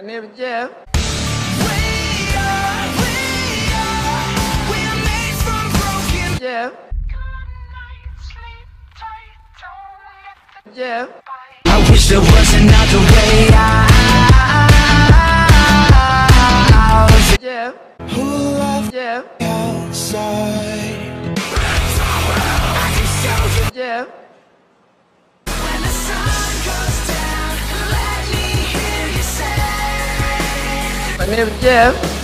My name is Jeff. We are, we're made from broken. Jeff. Jeff. I wish there was another way out. Jeff. Who left Jeff outside? I can show you. Jeff. My name is Jeff.